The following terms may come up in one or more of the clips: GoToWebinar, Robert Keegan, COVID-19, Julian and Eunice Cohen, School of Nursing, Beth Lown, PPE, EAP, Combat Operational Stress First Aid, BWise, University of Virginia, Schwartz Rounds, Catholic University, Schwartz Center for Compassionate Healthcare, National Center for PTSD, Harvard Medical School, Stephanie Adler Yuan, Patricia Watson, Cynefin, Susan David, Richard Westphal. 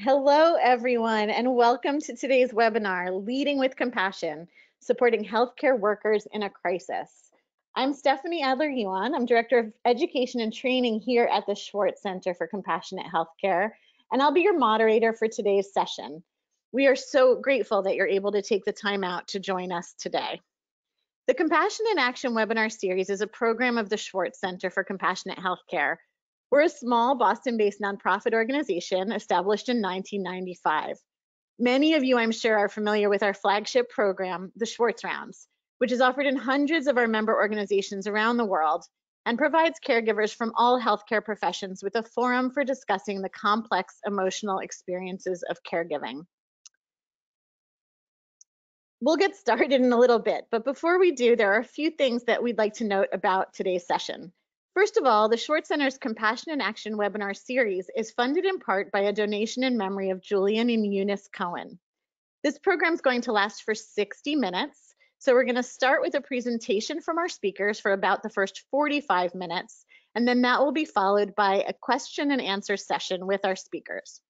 Hello, everyone, and welcome to today's webinar, Leading with Compassion, Supporting Healthcare Workers in a Crisis. I'm Stephanie Adler Yuan. I'm Director of Education and Training here at the Schwartz Center for Compassionate Healthcare, and I'll be your moderator for today's session. We are so grateful that you're able to take the time out to join us today. The Compassion in Action webinar series is a program of the Schwartz Center for Compassionate Healthcare. We're a small Boston-based nonprofit organization established in 1995. Many of you, I'm sure, are familiar with our flagship program, the Schwartz Rounds, which is offered in hundreds of our member organizations around the world and provides caregivers from all healthcare professions with a forum for discussing the complex emotional experiences of caregiving. We'll get started in a little bit, but before we do, there are a few things that we'd like to note about today's session. First of all, the Schwartz Center's Compassion in Action webinar series is funded in part by a donation in memory of Julian and Eunice Cohen. This program is going to last for 60 minutes, so we're going to start with a presentation from our speakers for about the first 45 minutes, and then that will be followed by a question and answer session with our speakers.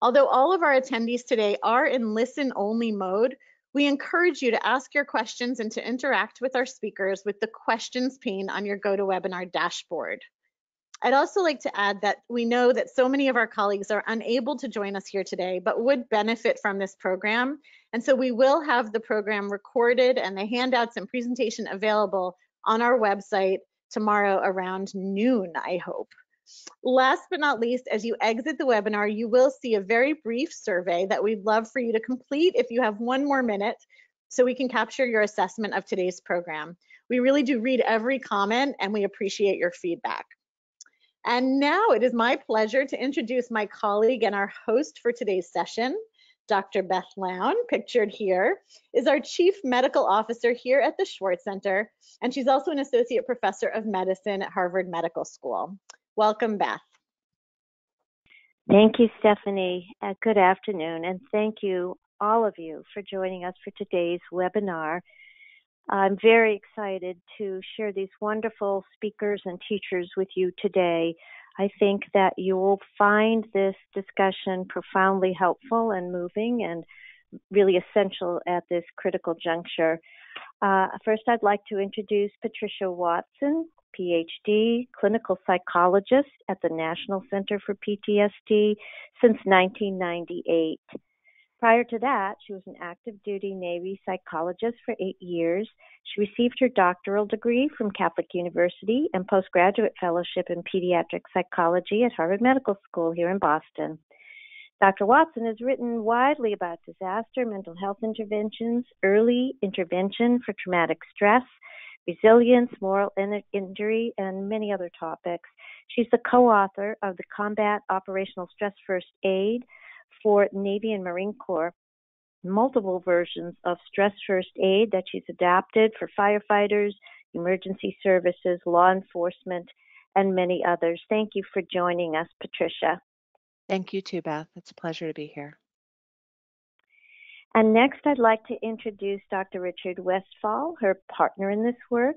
Although all of our attendees today are in listen-only mode, we encourage you to ask your questions and to interact with our speakers with the questions pane on your GoToWebinar dashboard. I'd also like to add that we know that so many of our colleagues are unable to join us here today, but would benefit from this program. And so we will have the program recorded and the handouts and presentation available on our website tomorrow around noon, I hope. Last but not least, as you exit the webinar, you will see a very brief survey that we'd love for you to complete if you have one more minute so we can capture your assessment of today's program. We really do read every comment and we appreciate your feedback. And now it is my pleasure to introduce my colleague and our host for today's session. Dr. Beth Lown, pictured here, is our Chief Medical Officer here at the Schwartz Center, and she's also an Associate Professor of Medicine at Harvard Medical School. Welcome, Beth. Thank you, Stephanie. Good afternoon, and thank you, all of you, for joining us for today's webinar. I'm very excited to share these wonderful speakers and teachers with you today. I think that you will find this discussion profoundly helpful and moving and really essential at this critical juncture. First, I'd like to introduce Patricia Watson, PhD, clinical psychologist at the National Center for PTSD since 1998. Prior to that, she was an active duty Navy psychologist for 8 years. She received her doctoral degree from Catholic University and postgraduate fellowship in pediatric psychology at Harvard Medical School here in Boston. Dr. Watson has written widely about disaster, mental health interventions, early intervention for traumatic stress, resilience, moral injury, and many other topics. She's the co-author of the Combat Operational Stress First Aid for Navy and Marine Corps, multiple versions of Stress First Aid that she's adapted for firefighters, emergency services, law enforcement, and many others. Thank you for joining us, Patricia. Thank you too, Beth. It's a pleasure to be here. And next, I'd like to introduce Dr. Richard Westphal, her partner in this work.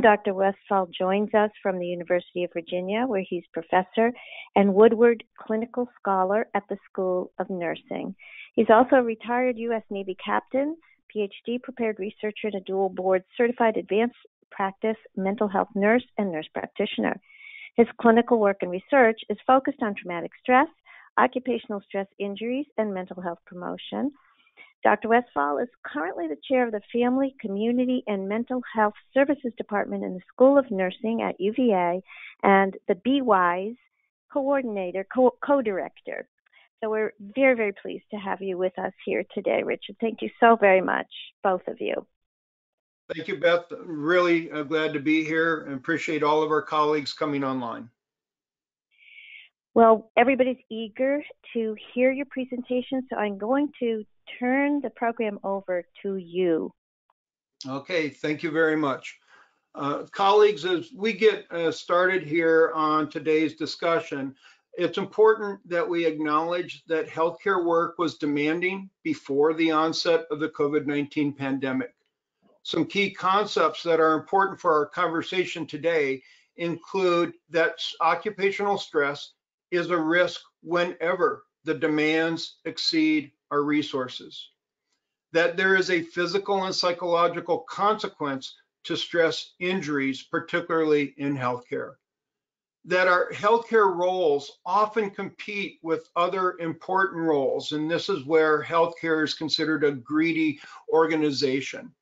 Dr. Westphal joins us from the University of Virginia, where he's professor and Woodward Clinical Scholar at the School of Nursing. He's also a retired U.S. Navy captain, PhD prepared researcher, and a dual board certified advanced practice mental health nurse and nurse practitioner. His clinical work and research is focused on traumatic stress, occupational stress injuries, and mental health promotion. Dr. Westphal is currently the chair of the Family, Community, and Mental Health Services Department in the School of Nursing at UVA and the BWise Coordinator, Co-Director. So we're very, very pleased to have you with us here today, Richard. Thank you so very much, both of you. Thank you, Beth. Really glad to be here and appreciate all of our colleagues coming online. Well, everybody's eager to hear your presentation, so I'm going to turn the program over to you. Okay, thank you very much. Colleagues, as we get started here on today's discussion, it's important that we acknowledge that healthcare work was demanding before the onset of the COVID-19 pandemic. Some key concepts that are important for our conversation today include that occupational stress is a risk whenever the demands exceed our resources, that there is a physical and psychological consequence to stress injuries, particularly in healthcare, that our healthcare roles often compete with other important roles, and this is where healthcare is considered a greedy organization,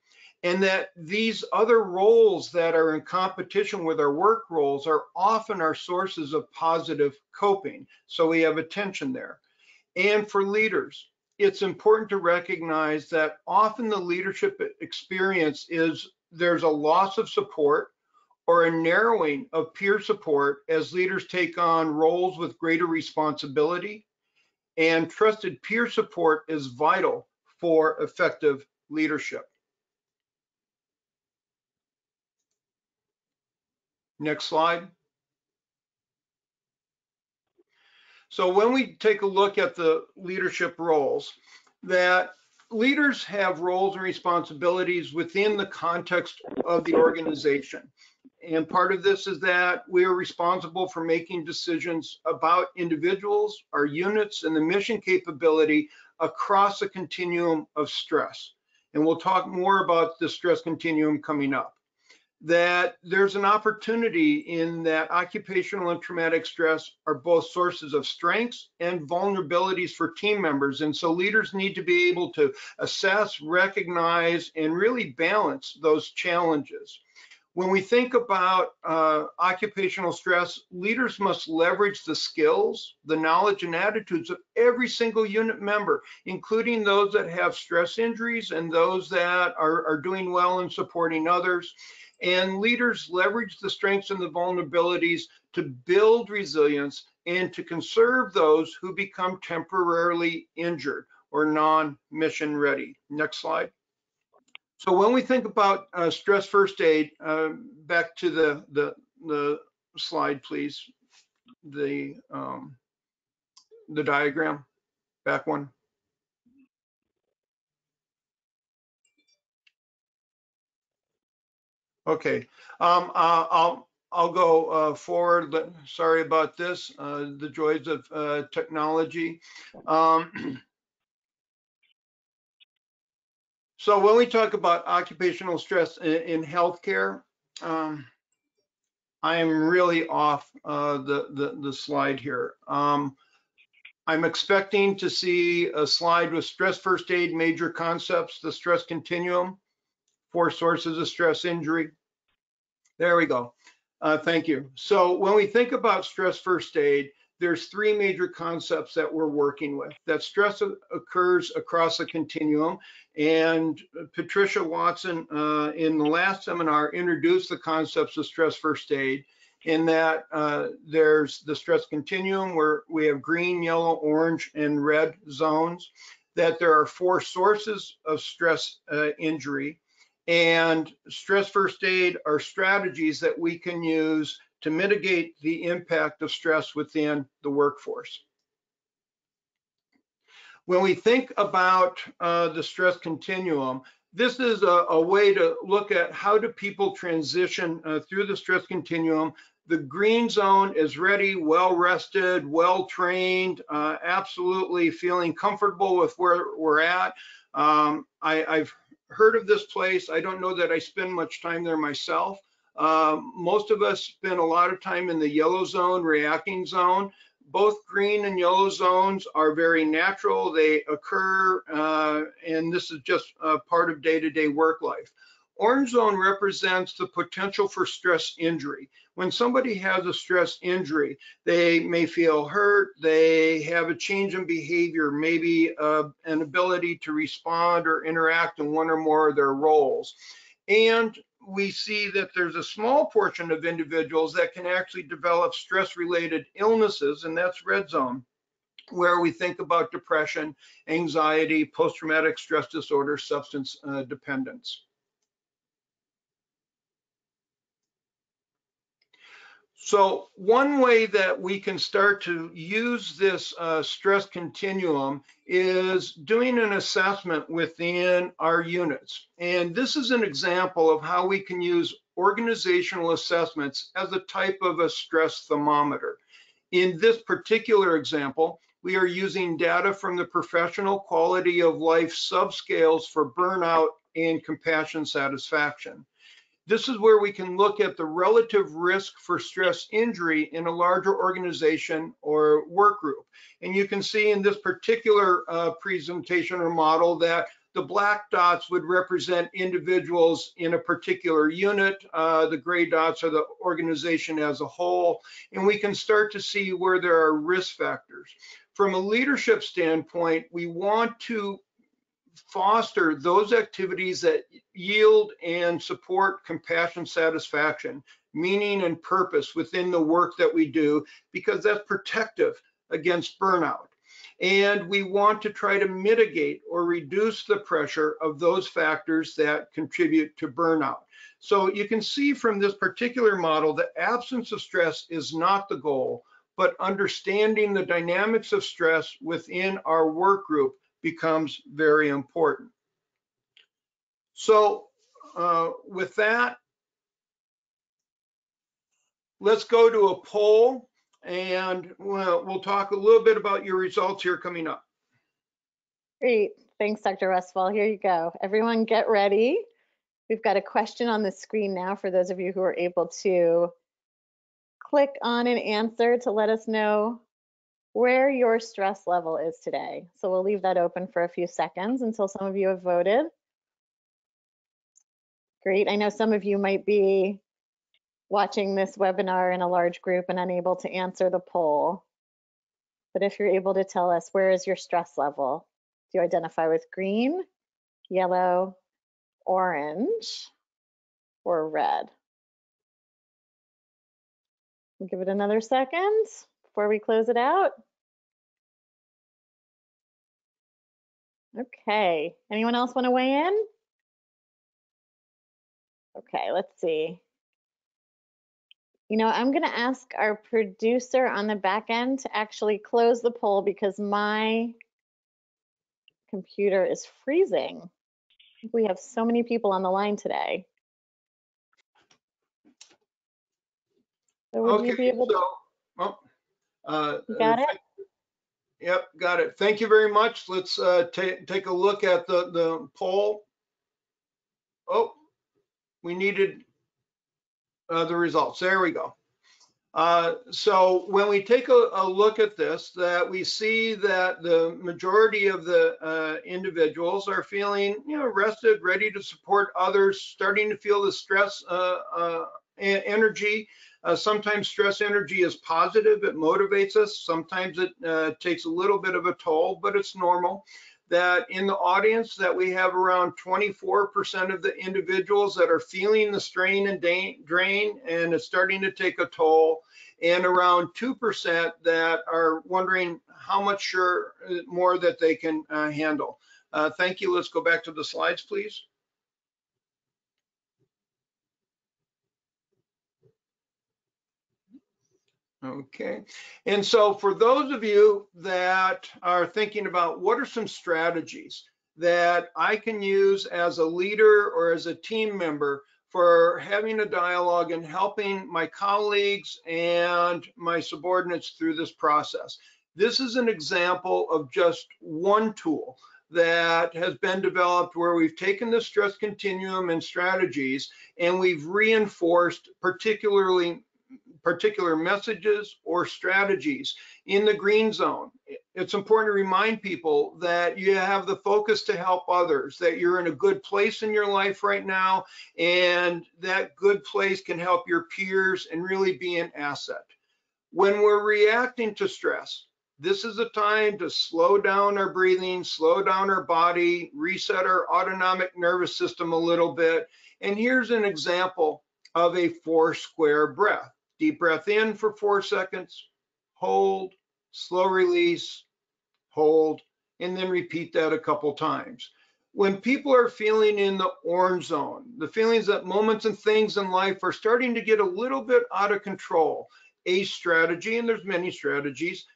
and that these other roles that are in competition with our work roles are often our sources of positive coping. So we have a tension there. And for leaders, it's important to recognize that often the leadership experience is there's a loss of support or a narrowing of peer support as leaders take on roles with greater responsibility, and trusted peer support is vital for effective leadership. Next slide. So when we take a look at the leadership roles, that leaders have roles and responsibilities within the context of the organization. And part of this is that we are responsible for making decisions about individuals, our units, and the mission capability across a continuum of stress. And we'll talk more about the stress continuum coming up. That there's an opportunity in that occupational and traumatic stress are both sources of strengths and vulnerabilities for team members. And so leaders need to be able to assess, recognize, and really balance those challenges. When we think about occupational stress, leaders must leverage the skills, the knowledge, and attitudes of every single unit member, including those that have stress injuries and those that are doing well and supporting others. And leaders leverage the strengths and the vulnerabilities to build resilience and to conserve those who become temporarily injured or non-mission ready. Next slide. So when we think about stress first aid, back to the slide, please, the diagram, back one. Okay, I'll go forward. Sorry about this, the joys of technology. So when we talk about occupational stress in healthcare, I am really off the slide here. I'm expecting to see a slide with stress first aid, major concepts, the stress continuum, four sources of stress injury. There we go. Thank you. So when we think about stress first aid, there's three major concepts that we're working with, that stress occurs across a continuum. And Patricia Watson, in the last seminar, introduced the concepts of stress first aid, in that there's the stress continuum where we have green, yellow, orange, and red zones, that there are four sources of stress injury, and stress first aid are strategies that we can use to mitigate the impact of stress within the workforce. When we think about the stress continuum, this is a way to look at how do people transition through the stress continuum. The green zone is ready, well-rested, well-trained, absolutely feeling comfortable with where we're at. I've heard of this place. I don't know that I spend much time there myself. Most of us spend a lot of time in the yellow zone, reacting zone. Both green and yellow zones are very natural. They occur, and this is just part of day-to-day work life. Orange zone represents the potential for stress injury. When somebody has a stress injury, they may feel hurt, they have a change in behavior, maybe an ability to respond or interact in one or more of their roles. And we see that there's a small portion of individuals that can actually develop stress-related illnesses, and that's red zone, where we think about depression, anxiety, post-traumatic stress disorder, substance dependence. So one way that we can start to use this stress continuum is doing an assessment within our units. And this is an example of how we can use organizational assessments as a type of a stress thermometer. In this particular example, we are using data from the professional quality of life subscales for burnout and compassion satisfaction. This is where we can look at the relative risk for stress injury in a larger organization or work group. And you can see in this particular presentation or model that the black dots would represent individuals in a particular unit. The gray dots are the organization as a whole. And we can start to see where there are risk factors. From a leadership standpoint, we want to foster those activities that yield and support compassion satisfaction, meaning and purpose within the work that we do, because that's protective against burnout. And we want to try to mitigate or reduce the pressure of those factors that contribute to burnout. So you can see from this particular model, the absence of stress is not the goal, but understanding the dynamics of stress within our work group becomes very important. So with that, let's go to a poll, and we'll talk a little bit about your results here coming up. Great, thanks, Dr. Westphal. Here you go. Everyone get ready. We've got a question on the screen now for those of you who are able to click on an answer to let us know where your stress level is today. So we'll leave that open for a few seconds until some of you have voted. Great, I know some of you might be watching this webinar in a large group and unable to answer the poll. But if you're able to tell us, where is your stress level? Do you identify with green, yellow, orange, or red? We'll give it another second before we close it out. Okay, anyone else want to weigh in? Okay, let's see. You know, I'm going to ask our producer on the back end to actually close the poll because my computer is freezing. We have so many people on the line today. So would you be able to? Got it? Yep, got it. Thank you very much. Let's take a look at the poll. Oh, we needed the results. There we go. So when we take a look at this, that we see that the majority of the individuals are feeling, you know, rested, ready to support others, starting to feel the stress energy. Sometimes stress energy is positive, it motivates us. Sometimes it takes a little bit of a toll, but it's normal. That in the audience that we have around 24% of the individuals that are feeling the strain and drain, and it's starting to take a toll, and around 2% that are wondering how much more that they can handle. Thank you. Let's go back to the slides, please. Okay, and so for those of you that are thinking about what are some strategies that I can use as a leader or as a team member for having a dialogue and helping my colleagues and my subordinates through this process. This is an example of just one tool that has been developed where we've taken the stress continuum and strategies and we've reinforced particular messages or strategies in the green zone. It's important to remind people that you have the focus to help others, that you're in a good place in your life right now, and that good place can help your peers and really be an asset. When we're reacting to stress, this is a time to slow down our breathing, slow down our body, reset our autonomic nervous system a little bit. And here's an example of a 4-square breath. Deep breath in for 4 seconds, hold, slow release, hold, and then repeat that a couple times. When people are feeling in the orange zone, the feelings that moments and things in life are starting to get a little bit out of control, a strategy, and there's many strategies,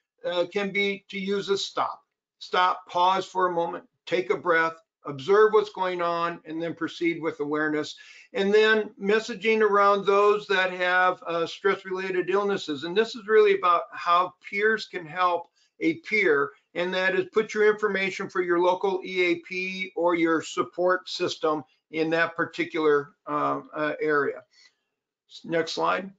can be to use a stop. Stop, pause for a moment, take a breath, observe what's going on, and then proceed with awareness. And then messaging around those that have stress-related illnesses. And this is really about how peers can help a peer, and that is put your information for your local EAP or your support system in that particular area. Next slide.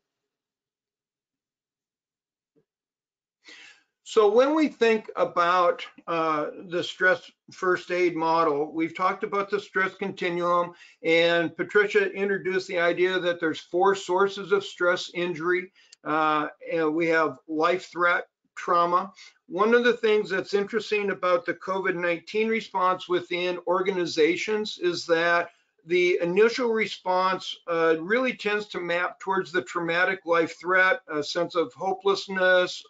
So when we think about the stress first aid model, we've talked about the stress continuum, and Patricia introduced the idea that there's four sources of stress injury. And we have life threat, trauma. One of the things that's interesting about the COVID-19 response within organizations is that the initial response really tends to map towards the traumatic life threat, a sense of hopelessness,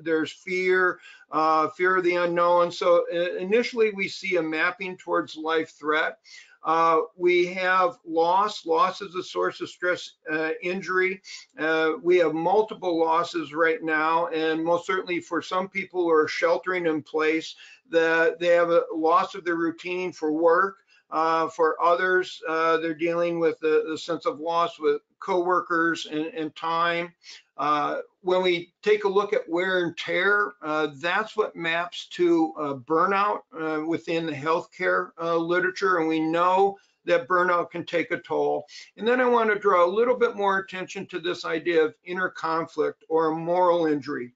there's fear, fear of the unknown. So initially we see a mapping towards life threat. We have loss. Loss is a source of stress injury. We have multiple losses right now, and most certainly for some people who are sheltering in place, that they have a loss of their routine for work. For others, they're dealing with the sense of loss with coworkers and time. When we take a look at wear and tear, that's what maps to burnout within the healthcare literature, and we know that burnout can take a toll. And then I want to draw a little bit more attention to this idea of inner conflict or moral injury.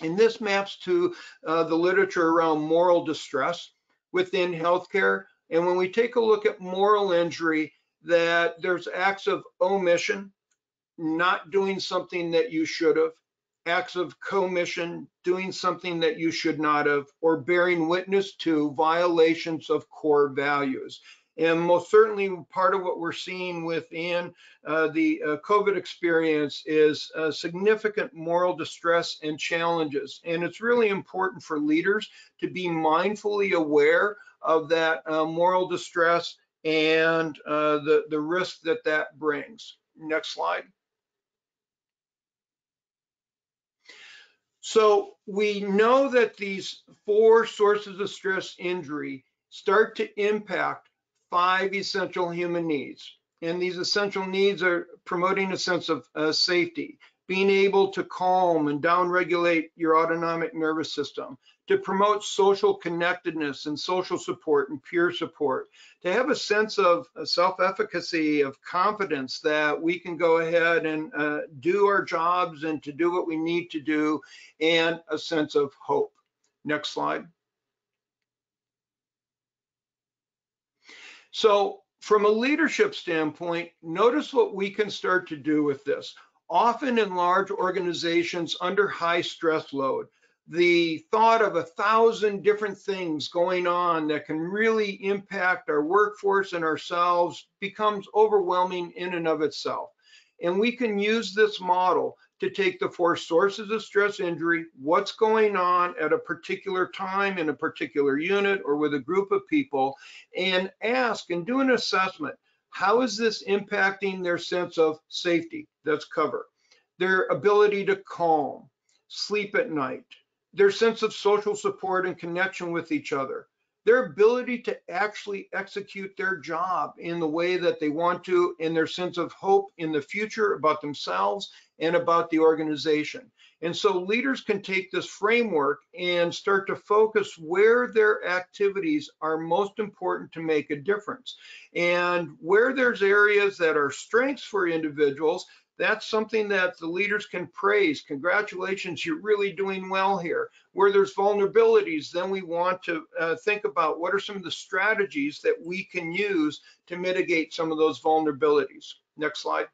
And this maps to the literature around moral distress within healthcare. And when we take a look at moral injury, that there's acts of omission, not doing something that you should have, acts of commission, doing something that you should not have, or bearing witness to violations of core values. And most certainly part of what we're seeing within the COVID experience is significant moral distress and challenges. And it's really important for leaders to be mindfully aware of that moral distress and the risk that that brings. Next slide. So we know that these four sources of stress injury start to impact five essential human needs. And these essential needs are promoting a sense of safety, being able to calm and downregulate your autonomic nervous system, to promote social connectedness and social support and peer support, to have a sense of self-efficacy, of confidence that we can go ahead and do our jobs and to do what we need to do, and a sense of hope. Next slide. So from a leadership standpoint, notice what we can start to do with this. Often in large organizations under high stress load, the thought of 1,000 different things going on that can really impact our workforce and ourselves becomes overwhelming in and of itself. And we can use this model to take the four sources of stress injury, what's going on at a particular time in a particular unit or with a group of people, and ask and do an assessment. How is this impacting their sense of safety? That's cover. Their ability to calm, sleep at night, their sense of social support and connection with each other, their ability to actually execute their job in the way that they want to, and their sense of hope in the future about themselves and about the organization. And so leaders can take this framework and start to focus where their activities are most important to make a difference. And where there's areas that are strengths for individuals, that's something that the leaders can praise. Congratulations, you're really doing well here. Where there's vulnerabilities, then we want to think about what are some of the strategies that we can use to mitigate some of those vulnerabilities. Next slide.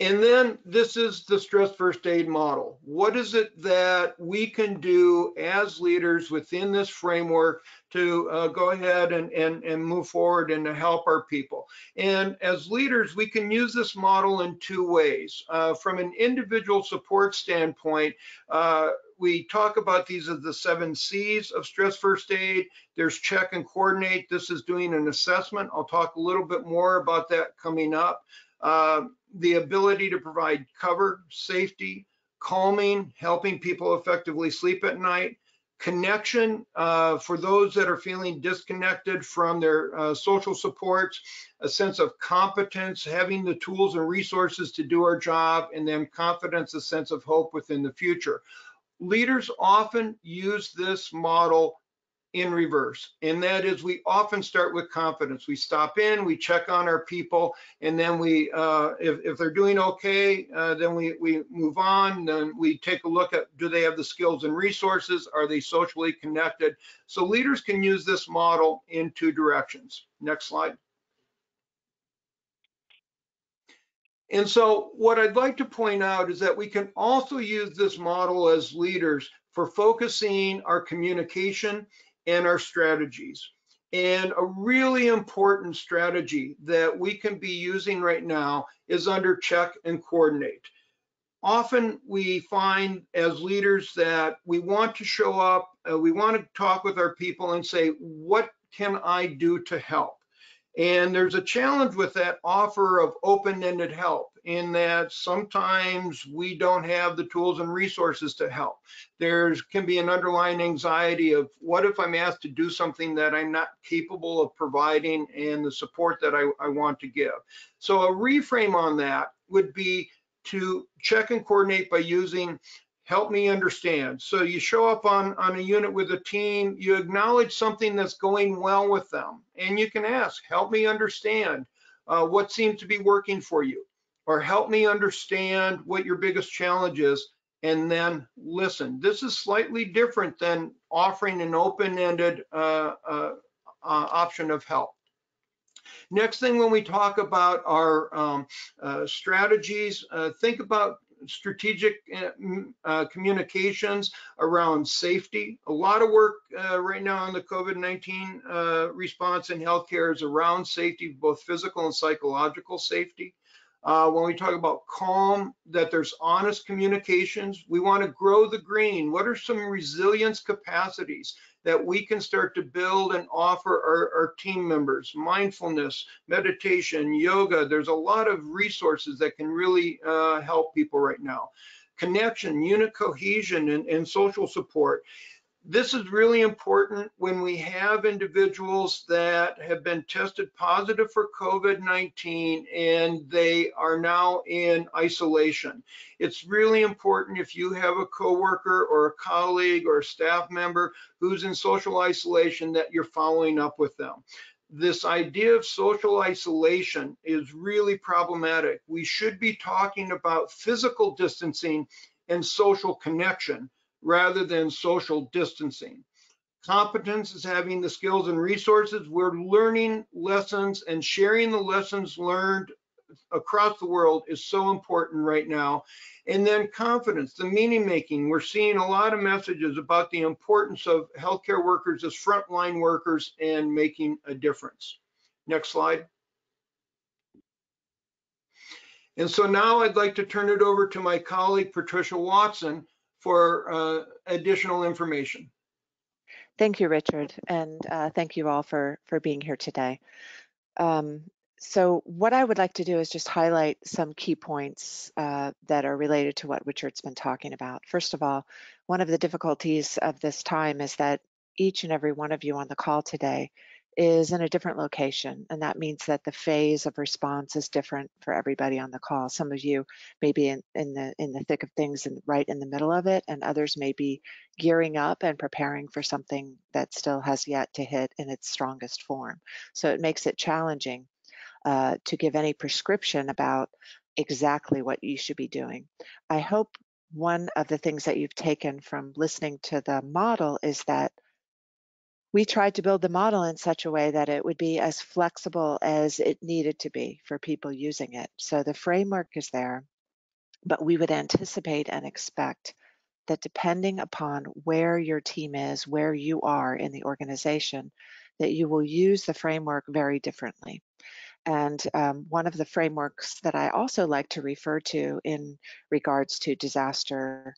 And then this is the stress first aid model. What is it that we can do as leaders within this framework to go ahead and move forward and to help our people? And as leaders, we can use this model in two ways. From an individual support standpoint, we talk about these as the 7 C's of stress first aid. There's check and coordinate. This is doing an assessment. I'll talk a little bit more about that coming up. The ability to provide cover, safety, calming, helping people effectively sleep at night, connection for those that are feeling disconnected from their social supports, a sense of competence, having the tools and resources to do our job, and then confidence, a sense of hope within the future. Leaders often use this model in reverse, and that is we often start with confidence. We stop in, we check on our people, and then we, if they're doing okay, then we move on, then we take a look at, do they have the skills and resources? Are they socially connected? So leaders can use this model in two directions. Next slide. And so what I'd like to point out is that we can also use this model as leaders for focusing our communication and our strategies. And a really important strategy that we can be using right now is under check and coordinate. Often we find as leaders that we want to show up, we want to talk with our people and say, what can I do to help? And there's a challenge with that offer of open-ended help, in that sometimes we don't have the tools and resources to help. There can be an underlying anxiety of, what if I'm asked to do something that I'm not capable of providing and the support that I want to give? So a reframe on that would be to check and coordinate by using help me understand. So you show up on a unit with a team, you acknowledge something that's going well with them, and you can ask, help me understand what seems to be working for you, or help me understand what your biggest challenge is, and then listen. This is slightly different than offering an open-ended option of help. Next thing, when we talk about our strategies, think about strategic communications around safety. A lot of work right now on the COVID-19 response in healthcare is around safety, both physical and psychological safety. When we talk about calm, that there's honest communications. We want to grow the green. What are some resilience capacities that we can start to build and offer our team members? Mindfulness, meditation, yoga. There's a lot of resources that can really help people right now. Connection, unit cohesion, and social support. This is really important when we have individuals that have been tested positive for COVID-19 and they are now in isolation. It's really important if you have a coworker or a colleague or a staff member who's in social isolation that you're following up with them. This idea of social isolation is really problematic. We should be talking about physical distancing and social connection, rather than social distancing. Competence is having the skills and resources. We're learning lessons, and sharing the lessons learned across the world is so important right now. And then confidence, the meaning making. We're seeing a lot of messages about the importance of healthcare workers as frontline workers and making a difference. Next slide. And so now I'd like to turn it over to my colleague, Patricia Watson, for additional information. Thank you, Richard, and thank you all for being here today. So what I would like to do is just highlight some key points that are related to what Richard's been talking about. First of all, one of the difficulties of this time is that each and every one of you on the call today is in a different location, and that means that the phase of response is different for everybody on the call. Some of you may be in the thick of things and right in the middle of it, and others may be gearing up and preparing for something that still has yet to hit in its strongest form. So it makes it challenging to give any prescription about exactly what you should be doing. I hope one of the things that you've taken from listening to the model is that we tried to build the model in such a way that it would be as flexible as it needed to be for people using it. So the framework is there, but we would anticipate and expect that depending upon where your team is, where you are in the organization, that you will use the framework very differently. And one of the frameworks that I also like to refer to in regards to disaster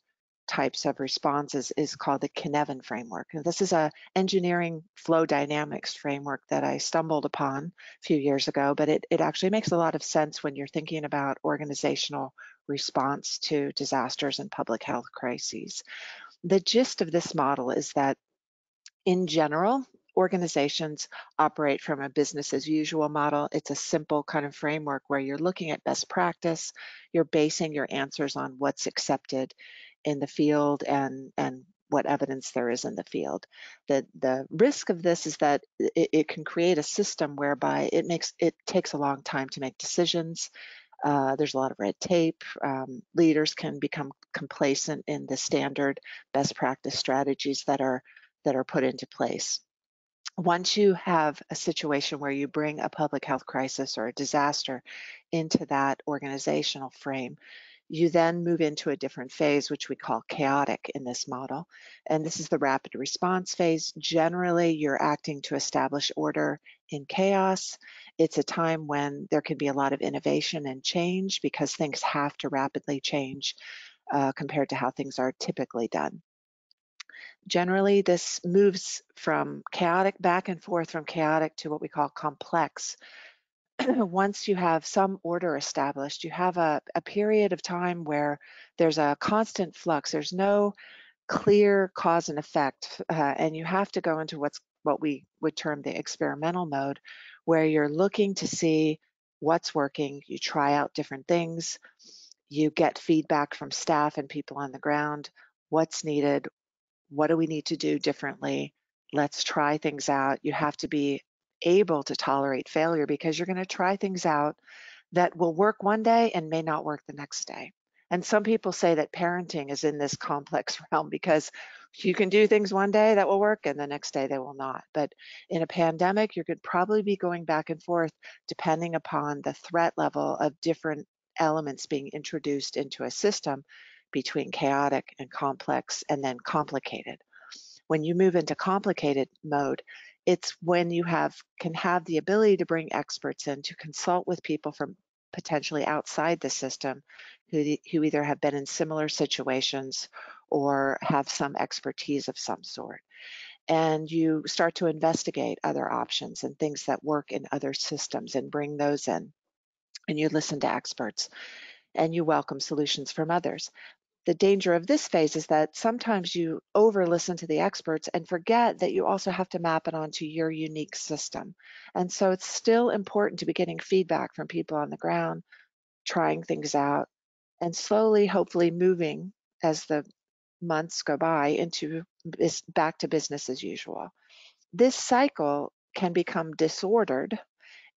types of responses is called the Cynefin framework. And this is an engineering flow dynamics framework that I stumbled upon a few years ago, but it actually makes a lot of sense when you're thinking about organizational response to disasters and public health crises. the gist of this model is that, in general, organizations operate from a business as usual model. It's a simple kind of framework where you're looking at best practice, you're basing your answers on what's accepted in the field and what evidence there is in the field. The risk of this is that it can create a system whereby it takes a long time to make decisions. There's a lot of red tape. Leaders can become complacent in the standard best practice strategies that are put into place. Once you have a situation where you bring a public health crisis or a disaster into that organizational frame, you then move into a different phase, which we call chaotic in this model. And this is the rapid response phase. Generally, you're acting to establish order in chaos. It's a time when there can be a lot of innovation and change because things have to rapidly change compared to how things are typically done. Generally, this moves from chaotic back and forth from chaotic to what we call complex. Once you have some order established, you have a period of time where there's a constant flux. There's no clear cause and effect, and you have to go into what we would term the experimental mode, where you're looking to see what's working. You try out different things. You get feedback from staff and people on the ground. What's needed? What do we need to do differently? Let's try things out. You have to be able to tolerate failure because you're going to try things out that will work one day and may not work the next day. And some people say that parenting is in this complex realm because you can do things one day that will work and the next day they will not. But in a pandemic, you could probably be going back and forth depending upon the threat level of different elements being introduced into a system between chaotic and complex and then complicated. When you move into complicated mode, it's when you can have the ability to bring experts in to consult with people from potentially outside the system who either have been in similar situations or have some expertise of some sort. And you start to investigate other options and things that work in other systems and bring those in. And you listen to experts and you welcome solutions from others. The danger of this phase is that sometimes you over-listen to the experts and forget that you also have to map it onto your unique system. And so it's still important to be getting feedback from people on the ground, trying things out, and slowly, hopefully moving as the months go by back to business as usual. This cycle can become disordered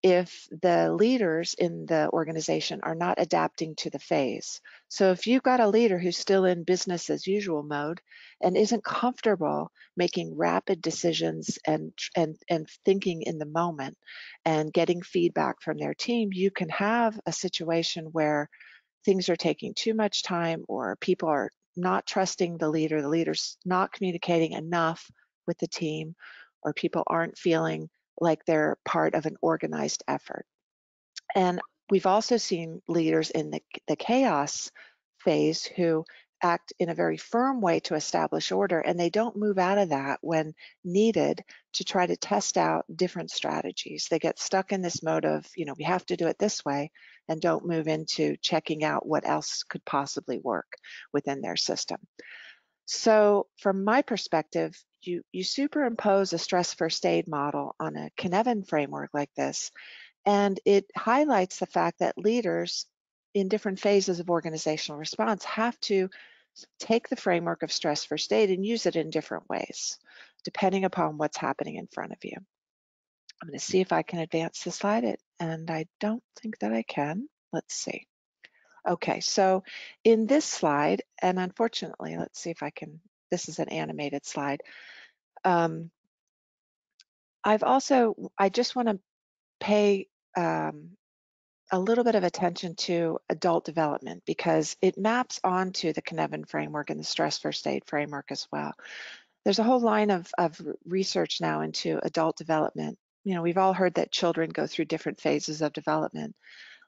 if the leaders in the organization are not adapting to the phase. So if you've got a leader who's still in business as usual mode and isn't comfortable making rapid decisions and thinking in the moment and getting feedback from their team, you can have a situation where things are taking too much time or people are not trusting the leader, the leader's not communicating enough with the team, or people aren't feeling like they're part of an organized effort. And we've also seen leaders in the chaos phase who act in a very firm way to establish order, and they don't move out of that when needed to try to test out different strategies. They get stuck in this mode of, we have to do it this way, and don't move into checking out what else could possibly work within their system. So from my perspective, you superimpose a stress first aid model on a Cynefin framework like this, and it highlights the fact that leaders in different phases of organizational response have to take the framework of stress first aid and use it in different ways, depending upon what's happening in front of you. I'm going to see if I can advance the slide, and I don't think that I can. Let's see. Okay, so in this slide, and unfortunately, let's see if I can, this is an animated slide. I just want to pay a little bit of attention to adult development because it maps onto the Cynefin framework and the stress first aid framework as well. There's a whole line of research now into adult development. We've all heard that children go through different phases of development,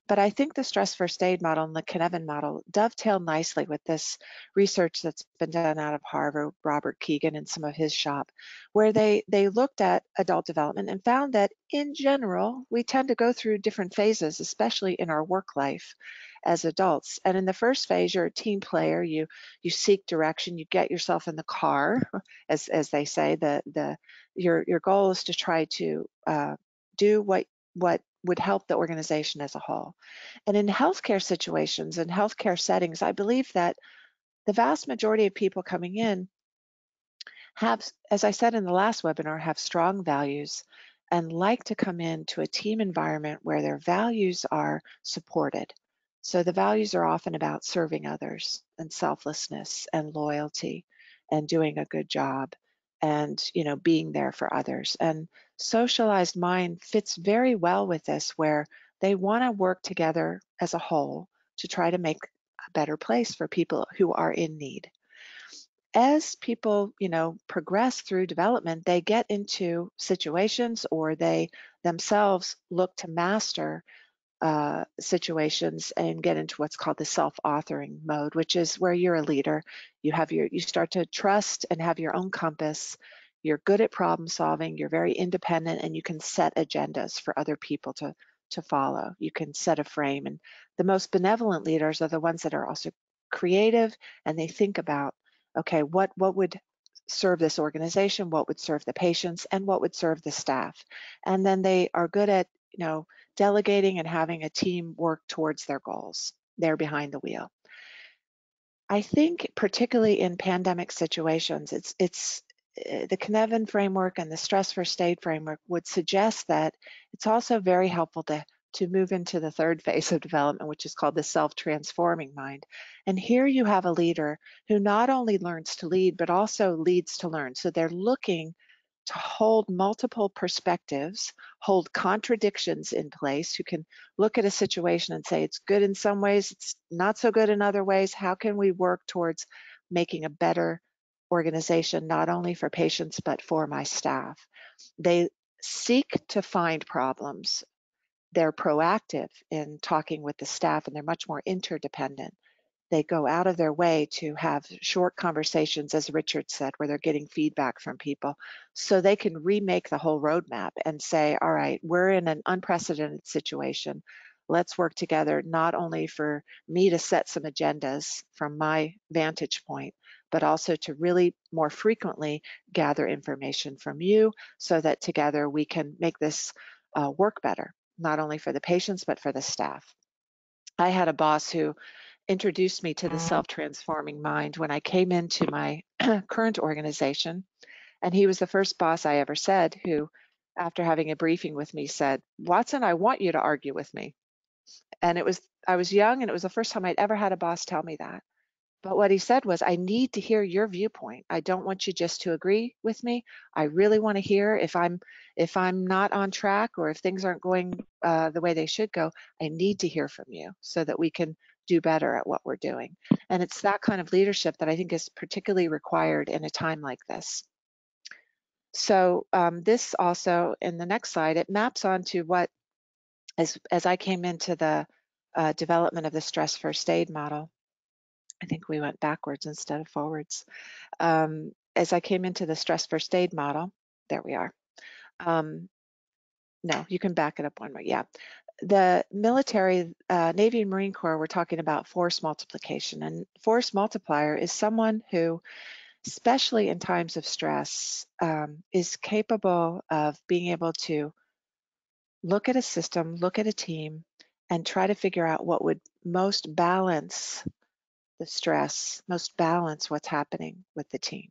but I think the stress first aid model and the Cynefin model dovetail nicely with this research that's been done out of Harvard, Robert Keegan and some of his shop, where they looked at adult development and found that in general, we tend to go through different phases, especially in our work life, as adults. And in the first phase, you're a team player. You seek direction. You get yourself in the car, as they say. Your goal is to try to do what would help the organization as a whole. And in healthcare situations and healthcare settings, I believe that the vast majority of people coming in have, as I said in the last webinar, have strong values and like to come into a team environment where their values are supported. So the values are often about serving others and selflessness and loyalty and doing a good job and, you know, being there for others. And socialized mind fits very well with this, where they want to work together as a whole to try to make a better place for people who are in need. As people, you know, progress through development, they get into situations, or they themselves look to master situations and get into what's called the self-authoring mode, which is where you're a leader. You start to trust and have your own compass. You're good at problem solving. You're very independent, and you can set agendas for other people to follow. You can set a frame. And the most benevolent leaders are the ones that are also creative, and they think about, okay, what would serve this organization, what would serve the patients, and what would serve the staff. And then they are good at, you know, delegating and having a team work towards their goals. They're behind the wheel. I think particularly in pandemic situations, it's the Cynefin framework and the Stress First Aid framework would suggest that it's also very helpful to move into the third phase of development, which is called the self-transforming mind. And here you have a leader who not only learns to lead, but also leads to learn. So they're looking to hold multiple perspectives, hold contradictions in place, who can look at a situation and say, it's good in some ways, it's not so good in other ways. How can we work towards making a better organization, not only for patients, but for my staff? They seek to find problems. They're proactive in talking with the staff, and they're much more interdependent. They go out of their way to have short conversations, as Richard said, where they're getting feedback from people, so they can remake the whole roadmap and say, all right, we're in an unprecedented situation. Let's work together, not only for me to set some agendas from my vantage point, but also to really more frequently gather information from you so that together we can make this work better, not only for the patients, but for the staff. I had a boss who introduced me to the self-transforming mind when I came into my current organization. And he was the first boss I ever said who, after having a briefing with me, said, Watson, I want you to argue with me. And I was young, and it was the first time I'd ever had a boss tell me that. But what he said was, I need to hear your viewpoint. I don't want you just to agree with me. I really want to hear if I'm not on track, or if things aren't going the way they should go. I need to hear from you so that we can do better at what we're doing. And it's that kind of leadership that I think is particularly required in a time like this. So this also, in the next slide, it maps onto what, as I came into the development of the Stress First Aid model. I think we went backwards instead of forwards. As I came into the Stress First Aid model, there we are. No, you can back it up one more, yeah. The military, Navy and Marine Corps, we're talking about force multiplication. And force multiplier is someone who, especially in times of stress, is capable of being able to look at a system, look at a team, and try to figure out what would most balance the stress, most balance what's happening with the team.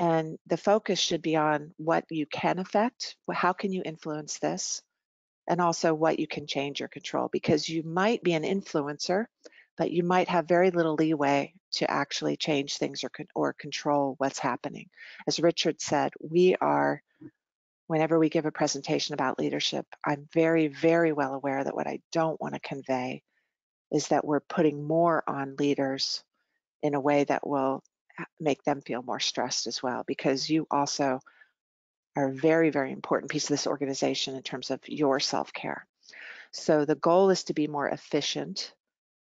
And the focus should be on what you can affect, how can you influence this, and also what you can change or control, because you might be an influencer, but you might have very little leeway to actually change things or control what's happening. As Richard said, whenever we give a presentation about leadership, I'm very, very well aware that what I don't want to convey is that we're putting more on leaders in a way that will make them feel more stressed as well, because you also are a very, very important piece of this organization in terms of your self-care. So the goal is to be more efficient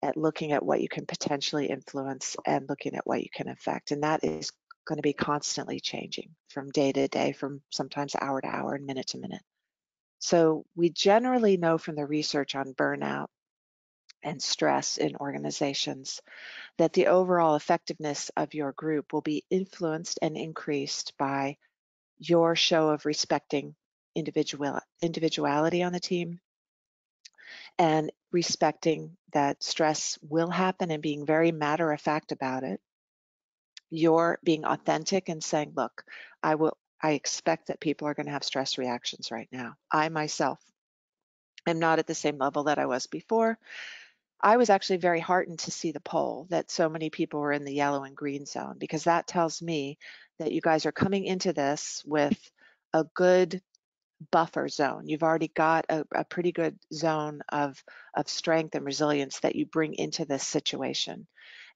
at looking at what you can potentially influence and looking at what you can affect. And that is going to be constantly changing from day to day, from sometimes hour to hour and minute to minute. So we generally know from the research on burnout and stress in organizations, that the overall effectiveness of your group will be influenced and increased by your show of respecting individuality on the team and respecting that stress will happen and being very matter of fact about it. You're being authentic and saying, look, I expect that people are going to have stress reactions right now. I myself am not at the same level that I was before. I was actually very heartened to see the poll that so many people were in the yellow and green zone, because that tells me that you guys are coming into this with a good buffer zone. You've already got a pretty good zone of strength and resilience that you bring into this situation.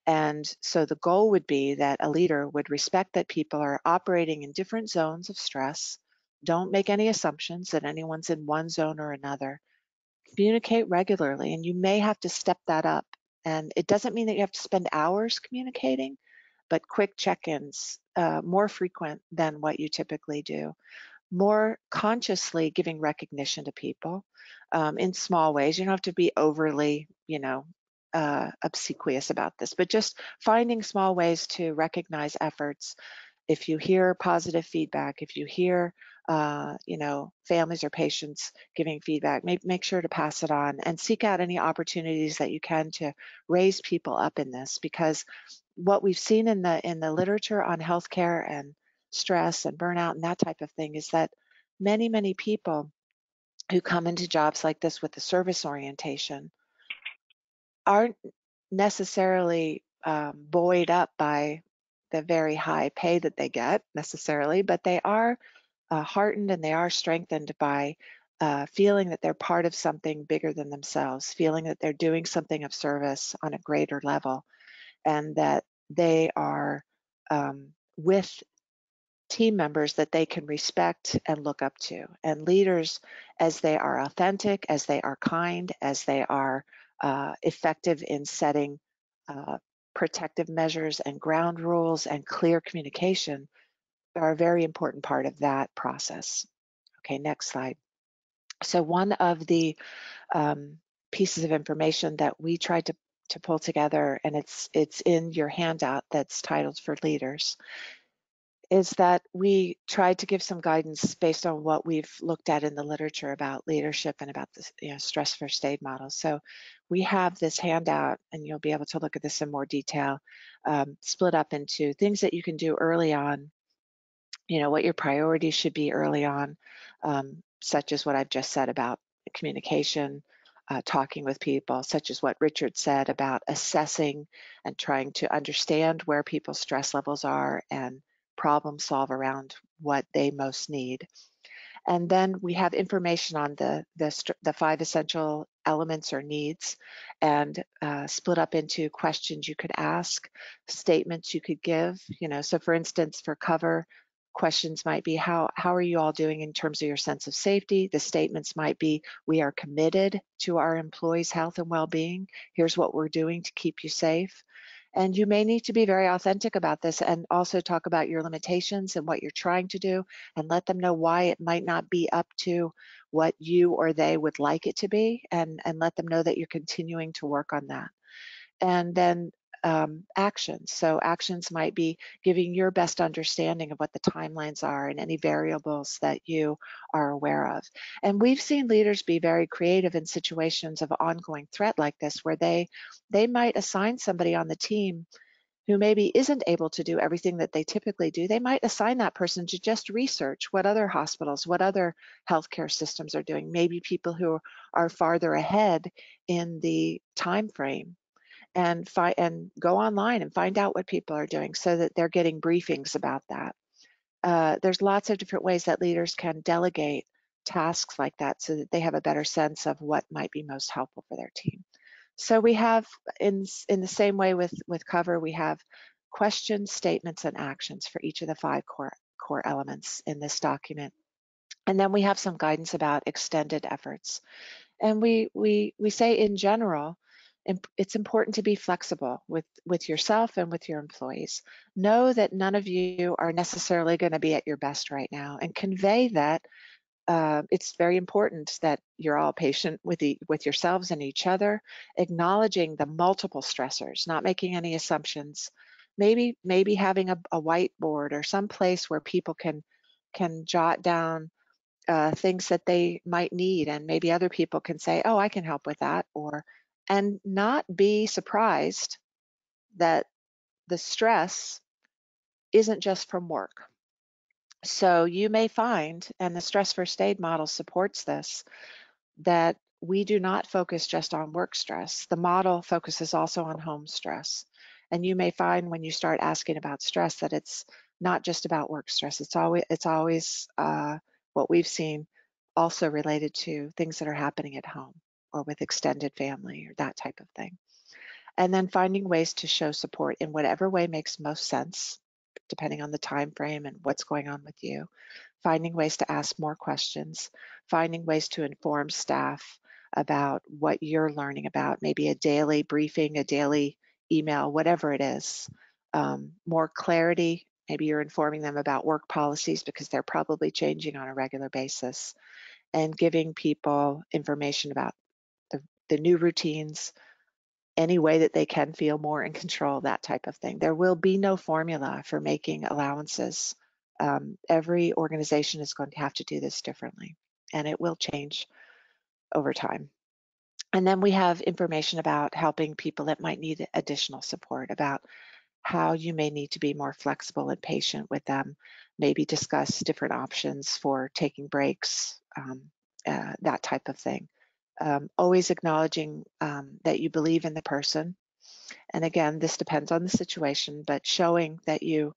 And so the goal would be that a leader would respect that people are operating in different zones of stress. Don't make any assumptions that anyone's in one zone or another. Communicate regularly, and you may have to step that up. And it doesn't mean that you have to spend hours communicating, but quick check-ins, more frequent than what you typically do. More consciously giving recognition to people in small ways. You don't have to be overly, obsequious about this, but just finding small ways to recognize efforts. If you hear positive feedback, if you hear, families or patients giving feedback, make sure to pass it on and seek out any opportunities that you can to raise people up in this, because what we've seen in the literature on healthcare and stress and burnout and that type of thing is that many, many people who come into jobs like this with a service orientation aren't necessarily buoyed up by the very high pay that they get necessarily, but they are heartened and they are strengthened by feeling that they're part of something bigger than themselves, feeling that they're doing something of service on a greater level, and that they are with team members that they can respect and look up to. And leaders, as they are authentic, as they are kind, as they are effective in setting protective measures and ground rules and clear communication, are a very important part of that process. Okay, next slide. So one of the pieces of information that we tried to pull together, and it's in your handout that's titled For Leaders, is that we tried to give some guidance based on what we've looked at in the literature about leadership and about the stress first aid model. So we have this handout, and you'll be able to look at this in more detail, split up into things that you can do early on, what your priorities should be early on, such as what I've just said about communication, talking with people, such as what Richard said about assessing and trying to understand where people's stress levels are and problem solve around what they most need. And then we have information on the 5 essential elements or needs, and split up into questions you could ask, statements you could give. So for instance, for cover, questions might be, how are you all doing in terms of your sense of safety? The statements might be, we are committed to our employees' health and well-being. Here's what we're doing to keep you safe. And you may need to be very authentic about this and also talk about your limitations and what you're trying to do, and let them know why it might not be up to what you or they would like it to be, and let them know that you're continuing to work on that. And then actions. So actions might be giving your best understanding of what the timelines are and any variables that you are aware of. And we've seen leaders be very creative in situations of ongoing threat like this, where they might assign somebody on the team who maybe isn't able to do everything that they typically do. They might assign that person to just research what other hospitals, what other healthcare systems are doing, maybe people who are farther ahead in the time frame, and go online and find out what people are doing so that they're getting briefings about that. There's lots of different ways that leaders can delegate tasks like that so that they have a better sense of what might be most helpful for their team. So we have, in the same way with cover, we have questions, statements, and actions for each of the 5 core elements in this document. And then we have some guidance about extended efforts. And we say in general, it's important to be flexible with yourself and with your employees. Know that none of you are necessarily going to be at your best right now, and convey that it's very important that you're all patient with yourselves and each other, acknowledging the multiple stressors, not making any assumptions, maybe having a whiteboard or some place where people can jot down things that they might need, and maybe other people can say, oh, I can help with that, and not be surprised that the stress isn't just from work. So you may find, and the Stress First Aid model supports this, that we do not focus just on work stress. The model focuses also on home stress. And you may find when you start asking about stress that it's not just about work stress. It's always what we've seen also related to things that are happening at home or with extended family or that type of thing. And then finding ways to show support in whatever way makes most sense, depending on the time frame and what's going on with you, finding ways to ask more questions, finding ways to inform staff about what you're learning about, maybe a daily briefing, a daily email, whatever it is, more clarity. Maybe you're informing them about work policies because they're probably changing on a regular basis, and giving people information about the new routines, any way that they can feel more in control, that type of thing. There will be no formula for making allowances. Every organization is going to have to do this differently, and it will change over time. And then we have information about helping people that might need additional support, about how you may need to be more flexible and patient with them, maybe discuss different options for taking breaks, that type of thing. Always acknowledging that you believe in the person. And again, this depends on the situation, but showing that you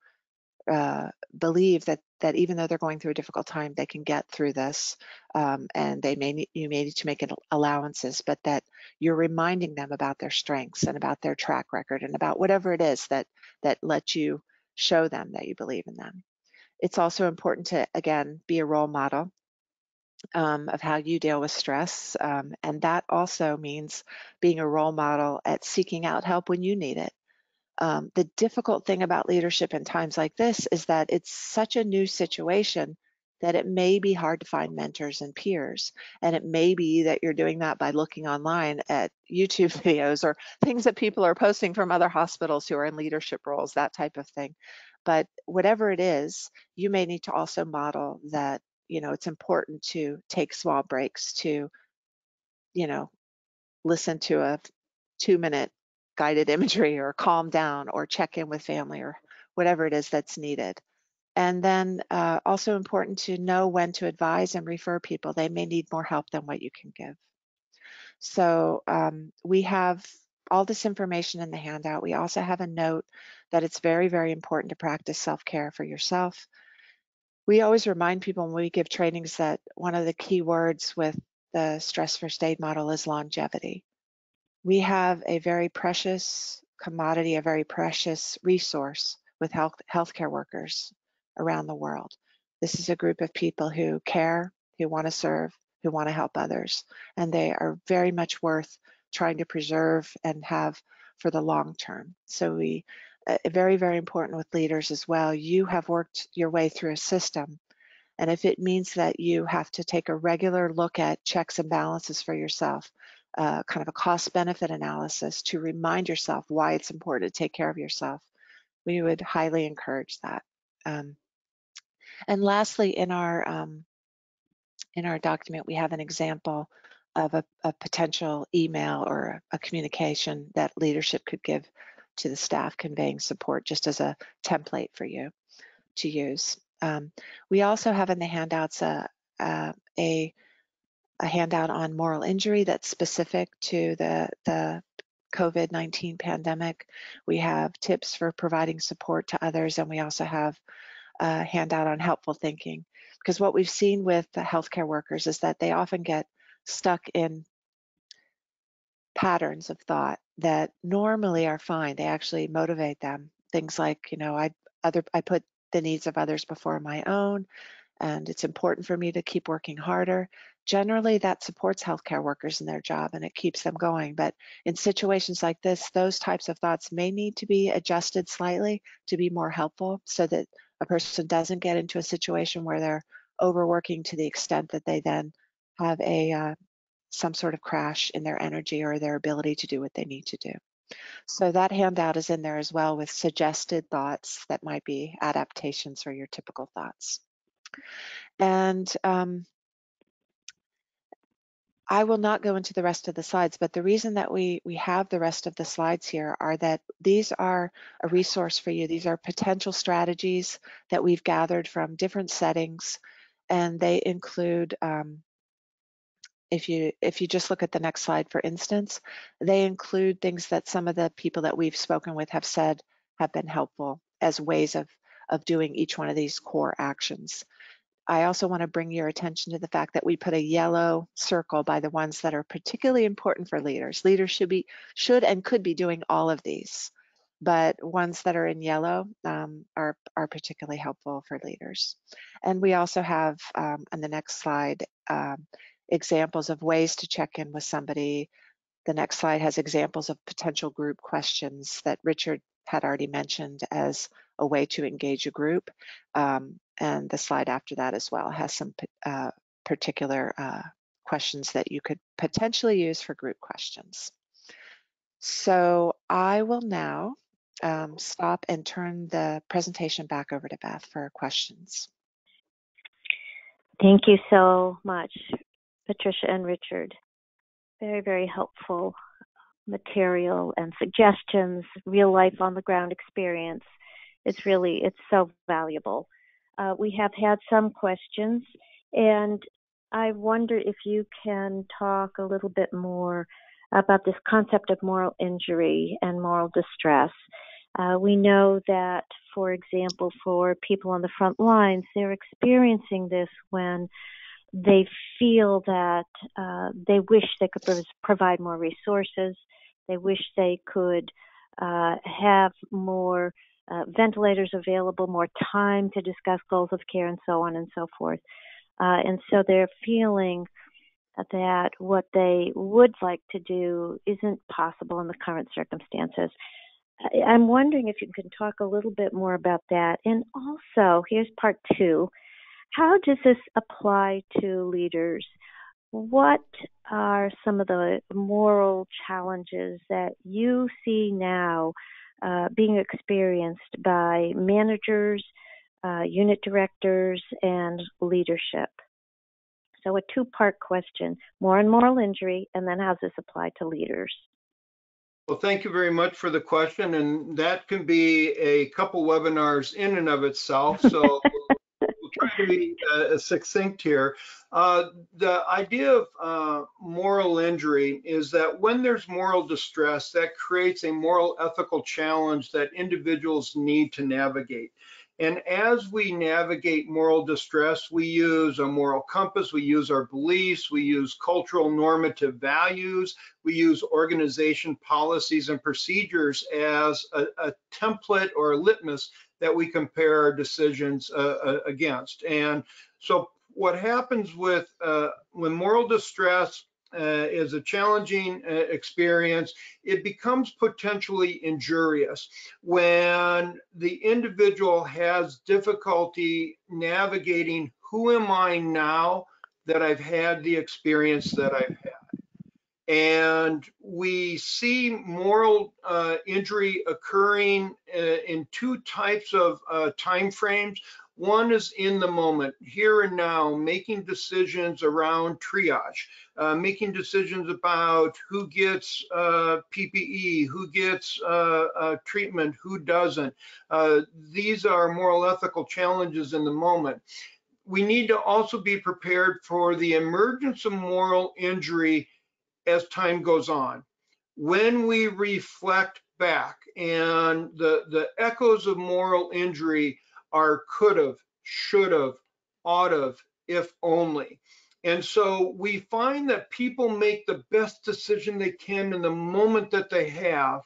believe that even though they're going through a difficult time, they can get through this, and you may need to make allowances, but that you're reminding them about their strengths and about their track record and about whatever it is that lets you show them that you believe in them. It's also important to, again, be a role model of how you deal with stress, and that also means being a role model at seeking out help when you need it. The difficult thing about leadership in times like this is that it's such a new situation that it may be hard to find mentors and peers, and it may be that you're doing that by looking online at YouTube videos or things that people are posting from other hospitals who are in leadership roles, that type of thing. But whatever it is, you may need to also model that it's important to take small breaks, to, listen to a 2-minute guided imagery or calm down or check in with family or whatever it is that's needed. And then also important to know when to advise and refer people. They may need more help than what you can give. So we have all this information in the handout. We also have a note that it's very, very important to practice self-care for yourself. We always remind people when we give trainings that one of the key words with the Stress First Aid model is longevity. We have a very precious commodity, a very precious resource with healthcare workers around the world. This is a group of people who care, who want to serve, who want to help others, and they are very much worth trying to preserve and have for the long term. So very, very important with leaders as well. You have worked your way through a system, and if it means that you have to take a regular look at checks and balances for yourself, kind of a cost-benefit analysis to remind yourself why it's important to take care of yourself, we would highly encourage that. And lastly, in our document, we have an example of a potential email or a communication that leadership could give to the staff conveying support, just as a template for you to use. We also have in the handouts a handout on moral injury that's specific to the COVID-19 pandemic. We have tips for providing support to others, and we also have a handout on helpful thinking, because what we've seen with the healthcare workers is that they often get stuck in patterns of thought that normally are fine. They actually motivate them. Things like, I put the needs of others before my own, and it's important for me to keep working harder. Generally, that supports healthcare workers in their job, and it keeps them going. But in situations like this, those types of thoughts may need to be adjusted slightly to be more helpful, so that a person doesn't get into a situation where they're overworking to the extent that they then have a some sort of crash in their energy or their ability to do what they need to do. So that handout is in there as well with suggested thoughts that might be adaptations or your typical thoughts. And I will not go into the rest of the slides, but the reason that we have the rest of the slides here are that these are a resource for you. These are potential strategies that we've gathered from different settings, and they include if you just look at the next slide, for instance, they include things that some of the people that we've spoken with have said have been helpful as ways of doing each one of these core actions. I also want to bring your attention to the fact that we put a yellow circle by the ones that are particularly important for leaders. Leaders should and could be doing all of these, but ones that are in yellow are particularly helpful for leaders. And we also have on the next slide, examples of ways to check in with somebody. The next slide has examples of potential group questions that Richard had already mentioned as a way to engage a group. And the slide after that as well has some particular questions that you could potentially use for group questions. So I will now stop and turn the presentation back over to Beth for questions. Thank you so much, Patricia and Richard. Very, very helpful material and suggestions, real life on the ground experience. It's really, it's so valuable. We have had some questions, and I wonder if you can talk a little bit more about this concept of moral injury and moral distress. We know that, for example, for people on the front lines, they're experiencing this when they feel that they wish they could provide more resources. They wish they could have more ventilators available, more time to discuss goals of care, and so on and so forth. And so they're feeling that what they would like to do isn't possible in the current circumstances. I'm wondering if you can talk a little bit more about that. And also, here's part two. How does this apply to leaders? What are some of the moral challenges that you see now being experienced by managers, unit directors, and leadership? So a two-part question, more on moral injury, and then how does this apply to leaders? Well, thank you very much for the question, and that can be a couple webinars in and of itself. So. Trying to be succinct here. The idea of moral injury is that when there's moral distress, that creates a moral ethical challenge that individuals need to navigate. And as we navigate moral distress, we use a moral compass, we use our beliefs, we use cultural normative values, we use organization policies and procedures as a template or a litmus that we compare our decisions against. And so what happens with when moral distress is a challenging experience, it becomes potentially injurious when the individual has difficulty navigating who am I now that I've had the experience that I've had. And we see moral injury occurring in two types of time frames. One is in the moment, here and now, making decisions around triage, making decisions about who gets PPE, who gets treatment, who doesn't. These are moral ethical challenges in the moment. We need to also be prepared for the emergence of moral injury as time goes on. When we reflect back and the echoes of moral injury are could've, should've, ought've, if only. And so we find that people make the best decision they can in the moment that they have,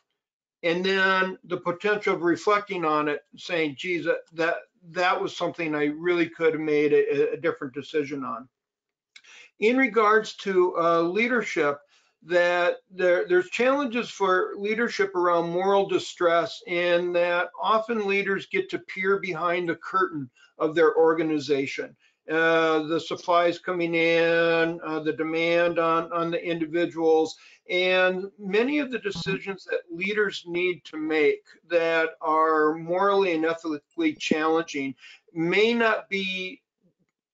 and then the potential of reflecting on it, saying, geez, that was something I really could have made a different decision on. In regards to leadership, that there's challenges for leadership around moral distress, and that often leaders get to peer behind the curtain of their organization the supplies coming in, the demand on the individuals, and many of the decisions that leaders need to make that are morally and ethically challenging may not be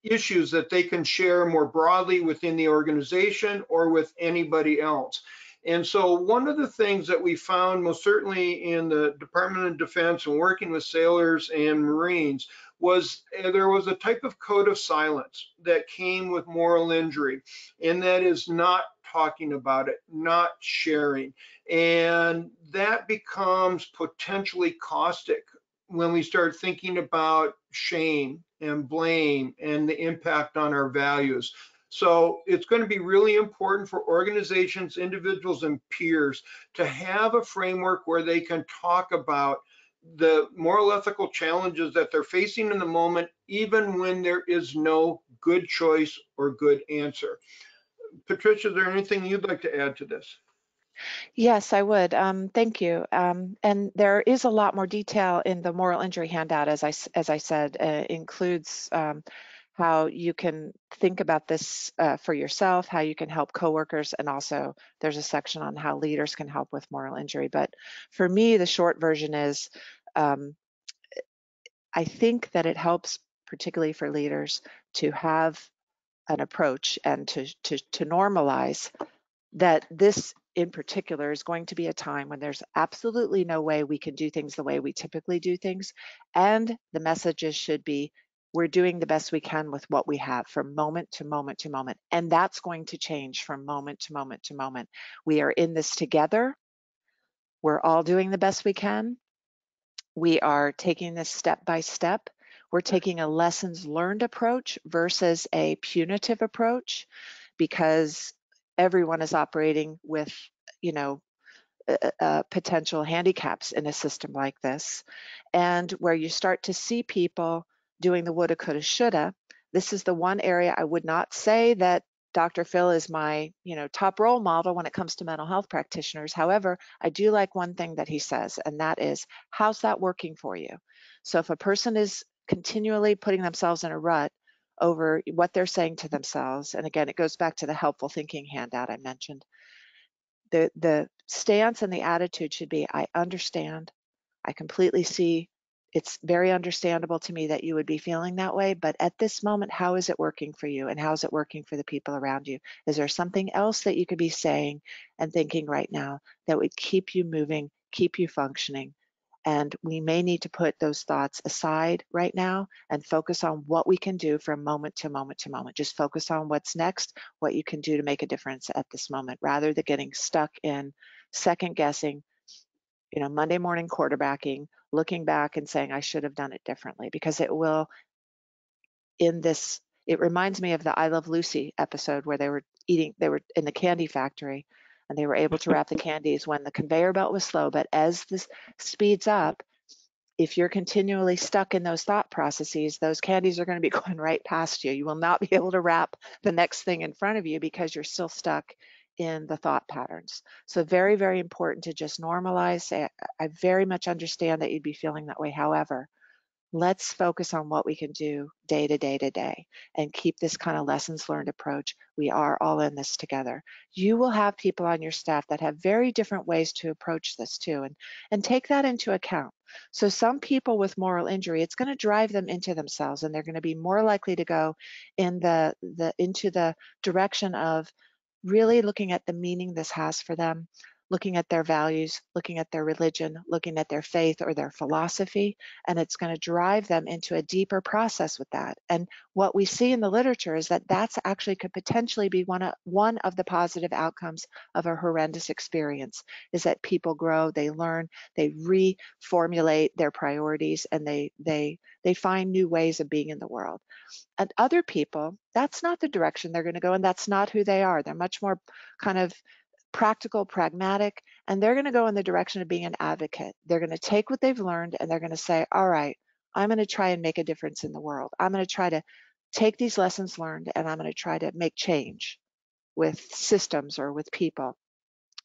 issues that they can share more broadly within the organization or with anybody else. And so one of the things that we found most certainly in the Department of Defense and working with sailors and Marines was there was a type of code of silence that came with moral injury, and that is not talking about it, not sharing. And that becomes potentially caustic when we start thinking about shame and blame and the impact on our values. So it's going to be really important for organizations, individuals, and peers to have a framework where they can talk about the moral ethical challenges that they're facing in the moment, even when there is no good choice or good answer. Patricia, is there anything you'd like to add to this? Yes, I would. Thank you. And there is a lot more detail in the moral injury handout, as I said, includes how you can think about this for yourself, how you can help coworkers, and also there's a section on how leaders can help with moral injury. But for me, the short version is I think that it helps, particularly for leaders, to have an approach and to normalize that this in particular is going to be a time when there's absolutely no way we can do things the way we typically do things. And the messages should be, we're doing the best we can with what we have from moment to moment to moment. And that's going to change from moment to moment to moment. We are in this together. We're all doing the best we can. We are taking this step by step. We're taking a lessons learned approach versus a punitive approach, because everyone is operating with, you know, potential handicaps in a system like this. And where you start to see people doing the woulda, coulda, shoulda, this is the one area I would not say that Dr. Phil is my, you know, top role model when it comes to mental health practitioners. However, I do like one thing that he says, and that is, how's that working for you? So if a person is continually putting themselves in a rut over what they're saying to themselves, and again, it goes back to the helpful thinking handout I mentioned, the stance and the attitude should be, I understand, I completely see, it's very understandable to me that you would be feeling that way, but at this moment, how is it working for you? And how is it working for the people around you? Is there something else that you could be saying and thinking right now that would keep you moving, keep you functioning? And we may need to put those thoughts aside right now and focus on what we can do from moment to moment to moment. Just focus on what's next, what you can do to make a difference at this moment, rather than getting stuck in second guessing, you know, Monday morning quarterbacking, looking back and saying, I should have done it differently, because it will, in this, it reminds me of the I Love Lucy episode where they were in the candy factory and they were able to wrap the candies when the conveyor belt was slow. But as this speeds up, if you're continually stuck in those thought processes, those candies are going to be going right past you. You will not be able to wrap the next thing in front of you because you're still stuck in the thought patterns. So very, very important to just normalize, say, I very much understand that you'd be feeling that way. However, let's focus on what we can do day to day to day and keep this kind of lessons learned approach. We are all in this together. You will have people on your staff that have very different ways to approach this too, and take that into account. So some people with moral injury, it's going to drive them into themselves, and they're going to be more likely to go in into the direction of really looking at the meaning this has for them, looking at their values, looking at their religion, looking at their faith or their philosophy, and it's going to drive them into a deeper process with that. And what we see in the literature is that that's actually could potentially be one of the positive outcomes of a horrendous experience, is that people grow, they learn, they reformulate their priorities, and they find new ways of being in the world. And other people, that's not the direction they're going to go, and that's not who they are. They're much more kind of practical, pragmatic, and they're going to go in the direction of being an advocate. They're going to take what they've learned and they're going to say, all right, I'm going to try and make a difference in the world. I'm going to try to take these lessons learned and I'm going to try to make change with systems or with people.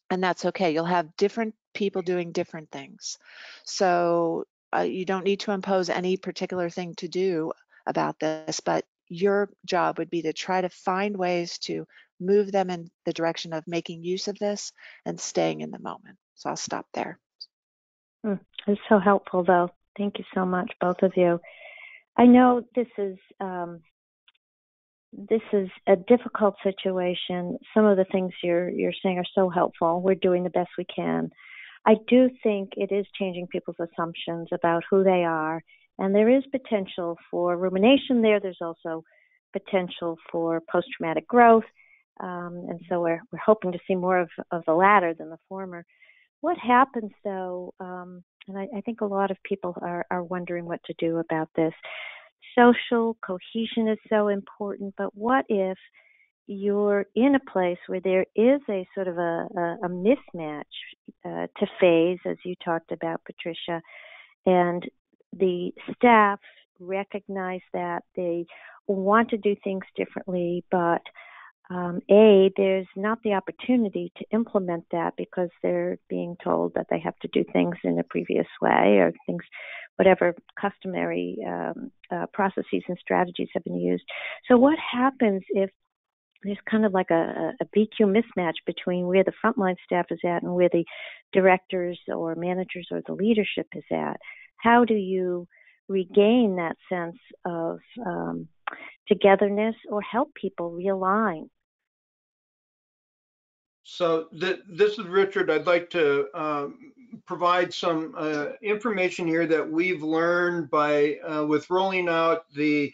And that's okay. You'll have different people doing different things. So you don't need to impose any particular thing to do about this, but your job would be to try to find ways to move them in the direction of making use of this and staying in the moment. So I'll stop there. It's so helpful, though. Thank you so much, both of you. I know this is a difficult situation. Some of the things you're saying are so helpful. We're doing the best we can. I do think it is changing people's assumptions about who they are, and there is potential for rumination there. There's also potential for post-traumatic growth, and so we're hoping to see more of the latter than the former. What happens, though, and I think a lot of people are wondering what to do about this. Social cohesion is so important, but what if you're in a place where there is a sort of a mismatch to phase, as you talked about, Patricia, and the staff recognize that they want to do things differently, but there's not the opportunity to implement that because they're being told that they have to do things in a previous way or things, whatever customary processes and strategies have been used. So what happens if there's kind of like a BQ mismatch between where the frontline staff is at and where the directors or managers or the leadership is at? How do you regain that sense of togetherness or help people realign? So this is Richard. I'd like to provide some information here that we've learned by with rolling out the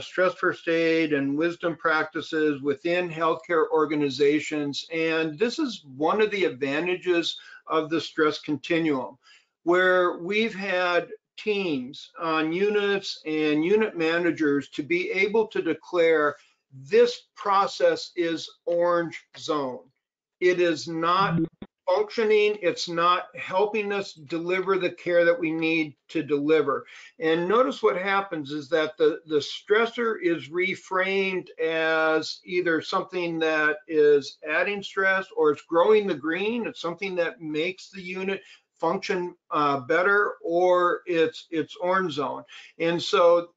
stress first aid and wisdom practices within healthcare organizations. And this is one of the advantages of the stress continuum, where we've had teams on units and unit managers to be able to declare this process is orange zone. It is not functioning. It's not helping us deliver the care that we need to deliver. And notice what happens is that the stressor is reframed as either something that is adding stress or it's growing the green. It's something that makes the unit function better, or it's orange zone. And so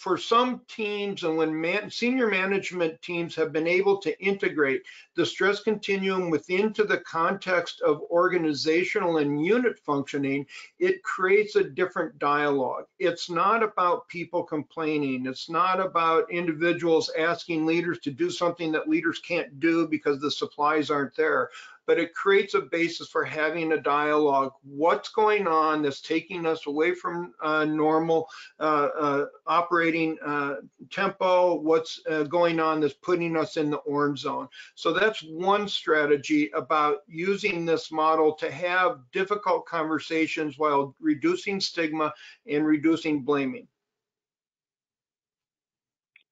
for some teams, and when senior management teams have been able to integrate the stress continuum within to the context of organizational and unit functioning, it creates a different dialogue. It's not about people complaining. It's not about individuals asking leaders to do something that leaders can't do because the supplies aren't there. But it creates a basis for having a dialogue. What's going on that's taking us away from normal operating tempo? What's going on that's putting us in the orange zone? So that's one strategy about using this model to have difficult conversations while reducing stigma and reducing blaming.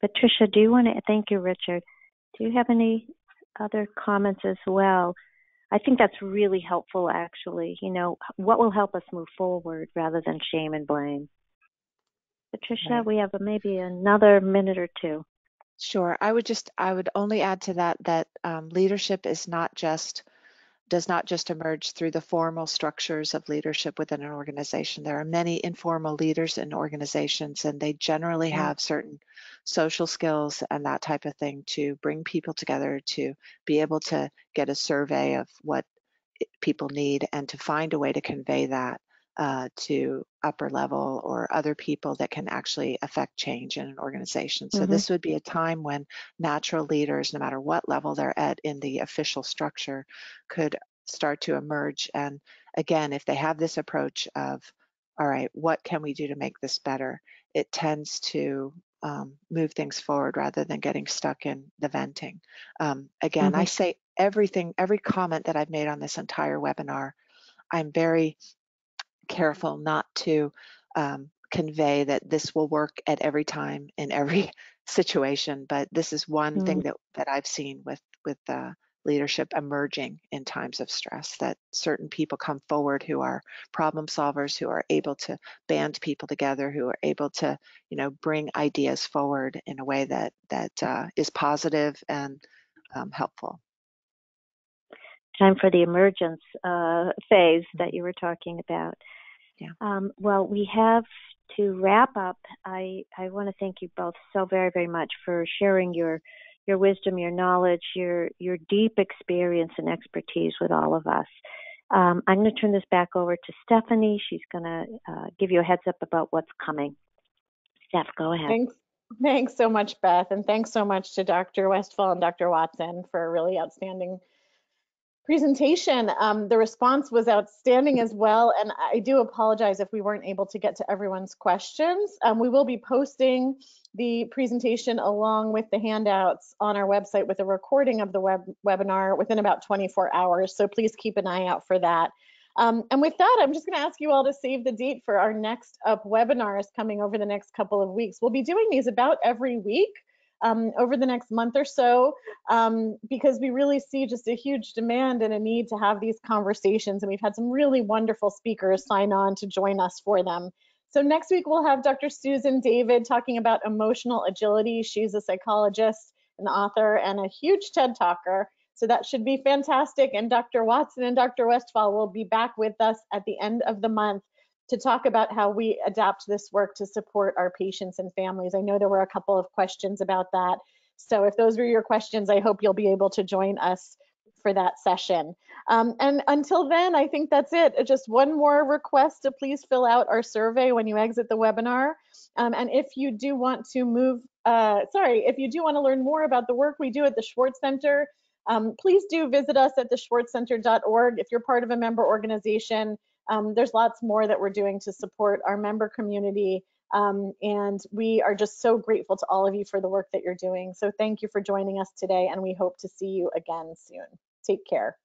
Patricia, do you want to, thank you, Richard. Do you have any other comments as well? I think that's really helpful, actually. You know, what will help us move forward rather than shame and blame? Patricia, we have maybe another minute or two. Sure. I would only add to that leadership does not just emerge through the formal structures of leadership within an organization. There are many informal leaders in organizations, and they generally have certain social skills and that type of thing to bring people together, to be able to get a survey of what people need and to find a way to convey that to upper level or other people that can actually affect change in an organization. So this would be a time when natural leaders, no matter what level they're at in the official structure, could start to emerge. And again, if they have this approach of, all right, what can we do to make this better? It tends to move things forward rather than getting stuck in the venting. Again, I say every comment that I've made on this entire webinar, I'm very careful not to convey that this will work at every time in every situation, but this is one thing that I've seen with leadership emerging in times of stress, that certain people come forward who are problem solvers, who are able to band people together, who are able to, you know, bring ideas forward in a way that is positive and helpful. Time for the emergence phase that you were talking about. Yeah. Well, we have to wrap up, I want to thank you both so very, very much for sharing your wisdom, your knowledge, your deep experience and expertise with all of us. I'm going to turn this back over to Stephanie. She's going to give you a heads up about what's coming. Steph, go ahead. Thanks so much, Beth, and thanks so much to Dr. Westphal and Dr. Watson for a really outstanding presentation. The response was outstanding as well, and I do apologize if we weren't able to get to everyone's questions. We will be posting the presentation along with the handouts on our website with a recording of the webinar within about 24 hours, so please keep an eye out for that. And with that, I'm just going to ask you all to save the date for our next up webinars coming over the next couple of weeks. We'll be doing these about every week over the next month or so, because we really see just a huge demand and a need to have these conversations. And we've had some really wonderful speakers sign on to join us for them. So next week, we'll have Dr. Susan David talking about emotional agility. She's a psychologist, an author, and a huge TED Talker. So that should be fantastic. And Dr. Watson and Dr. Westphal will be back with us at the end of the month to talk about how we adapt this work to support our patients and families. I know there were a couple of questions about that. So if those were your questions, I hope you'll be able to join us for that session. And until then, I think that's it. Just one more request to please fill out our survey when you exit the webinar. And if you do want to learn more about the work we do at the Schwartz Center, please do visit us at the schwartzcenter.org. If you're part of a member organization, there's lots more that we're doing to support our member community. And we are just so grateful to all of you for the work that you're doing. So thank you for joining us today, and we hope to see you again soon. Take care.